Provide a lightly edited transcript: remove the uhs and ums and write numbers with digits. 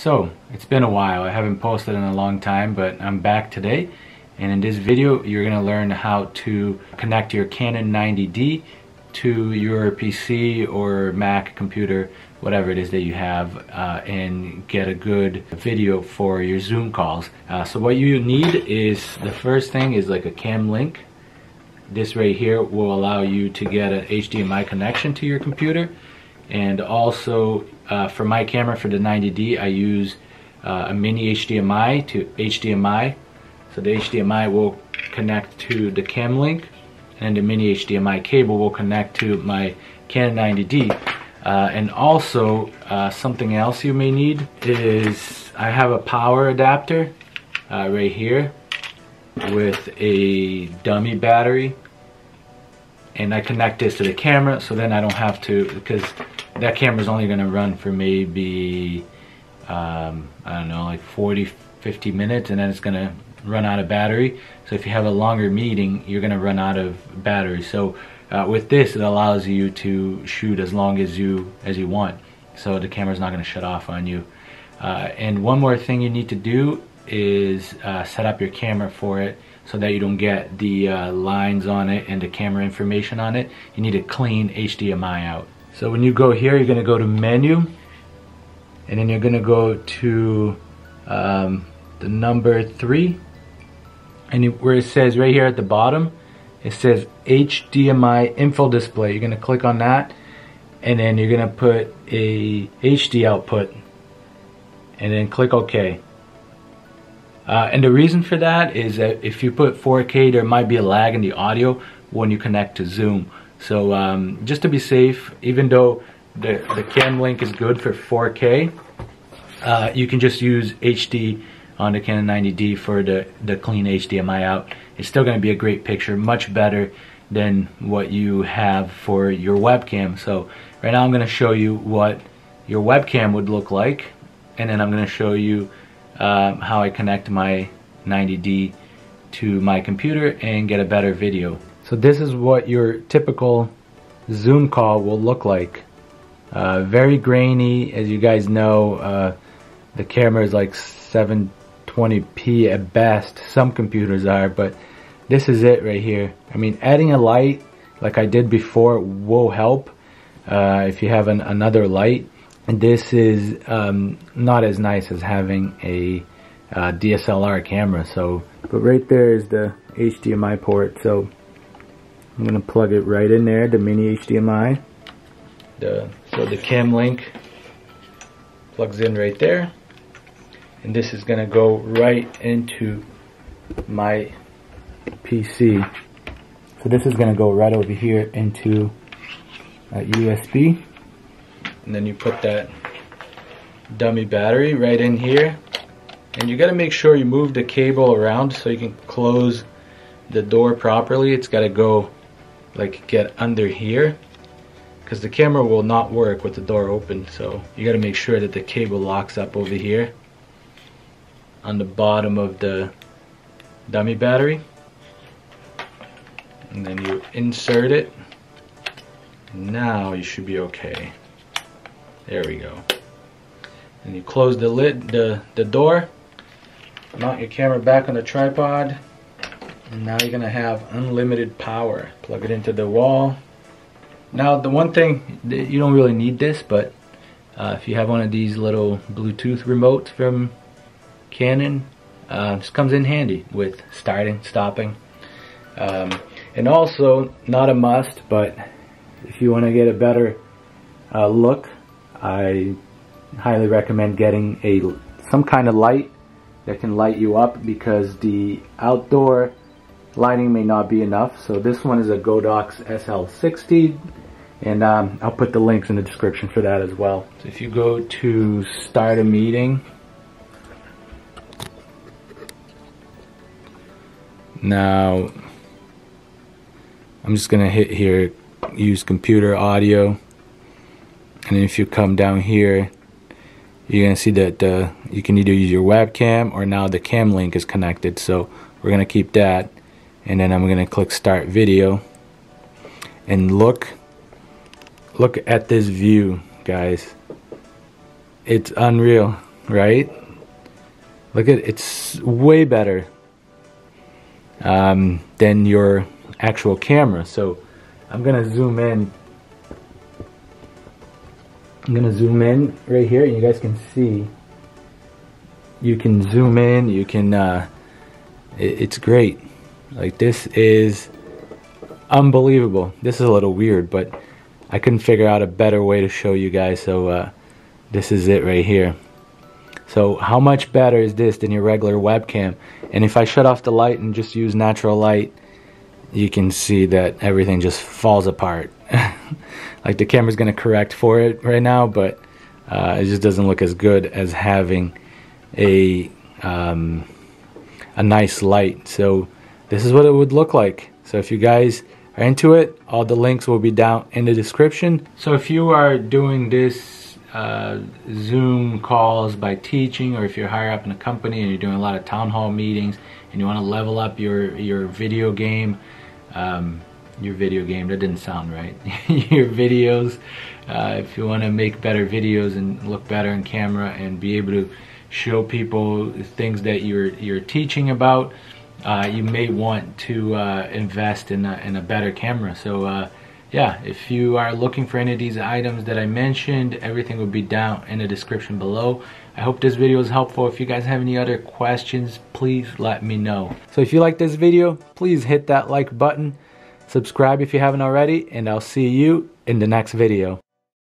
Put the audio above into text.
So, it's been a while. I haven't posted in a long time, but I'm back today. And in this video, you're going to learn how to connect your Canon 90D to your PC or Mac computer, whatever it is that you have, and get a good video for your Zoom calls. So what you need is, the first thing is like a Cam Link. This right here will allow you to get an HDMI connection to your computer. And also, for my camera, for the 90D, I use a mini HDMI to HDMI. So the HDMI will connect to the Cam Link, and the mini HDMI cable will connect to my Canon 90D. And also, something else you may need is, I have a power adapter right here with a dummy battery. And I connect this to the camera, so then I don't have to, because that camera's only going to run for maybe, I don't know, like 40-50 minutes, and then it's going to run out of battery. So if you have a longer meeting, you're going to run out of battery. So with this, it allows you to shoot as long as you want. So the camera's not going to shut off on you. And one more thing you need to do is set up your camera for it, so that you don't get the lines on it and the camera information on it. You need a clean HDMI out. So when you go here, you're going to go to menu, and then you're going to go to the number 3, and where it says right here at the bottom, it says HDMI info display. You're going to click on that, and then you're going to put a HD output, and then click OK. And the reason for that is that if you put 4K, there might be a lag in the audio when you connect to Zoom. So just to be safe, even though the Cam Link is good for 4K, you can just use HD on the Canon 90D for the clean HDMI out. It's still going to be a great picture, much better than what you have for your webcam. So right now I'm going to show you what your webcam would look like, and then I'm going to show you how I connect my 90D to my computer and get a better video. So this is what your typical Zoom call will look like. Very grainy, as you guys know. The camera is like 720p at best. Some computers are, but this is it right here. I mean, adding a light like I did before will help if you have another light. And this is not as nice as having a DSLR camera. So, but right there is the HDMI port. So I'm gonna plug it right in there, the mini HDMI. So the Cam Link plugs in right there, and this is gonna go right into my PC. So this is gonna go right over here into a USB. And then you put that dummy battery right in here, and you got to make sure you move the cable around so you can close the door properly. It's got to go like get under here, because the camera will not work with the door open. So you got to make sure that the cable locks up over here on the bottom of the dummy battery, and then you insert it. Now you should be okay. There we go. And you close the lid, the door. Mount your camera back on the tripod. And now you're gonna have unlimited power. Plug it into the wall. Now the one thing, you don't really need this, but if you have one of these little Bluetooth remotes from Canon, this comes in handy with starting, stopping. And also, not a must, but if you wanna get a better look, I highly recommend getting some kind of light that can light you up, because the outdoor lighting may not be enough. So this one is a Godox SL60, and I'll put the links in the description for that as well. So if you go to start a meeting, now I'm just gonna hit here, use computer audio. And if you come down here, you're going to see that you can either use your webcam, or now the Cam Link is connected. So we're going to keep that. And then I'm going to click start video. And look at this view, guys. It's unreal. right? Look at it's way better than your actual camera. So I'm gonna zoom in. I'm gonna zoom in right here, and you guys can see. You can zoom in. You can. It's great. Like, this is unbelievable. This is a little weird, but I couldn't figure out a better way to show you guys. So this is it right here. So how much better is this than your regular webcam? And if I shut off the light and just use natural light, you can see that everything just falls apart. Like, the camera's gonna correct for it right now, but it just doesn't look as good as having a nice light. So this is what it would look like. So if you guys are into it, all the links will be down in the description. So if you are doing this Zoom calls by teaching, or if you're higher up in a company and you're doing a lot of town hall meetings and you want to level up your video game, that didn't sound right, your videos, if you want to make better videos and look better in camera and be able to show people things that you're teaching about, you may want to invest in a better camera. So yeah, if you are looking for any of these items that I mentioned, everything will be down in the description below. I hope this video is helpful. If you guys have any other questions, please let me know. So if you like this video, please hit that like button, subscribe if you haven't already, and I'll see you in the next video.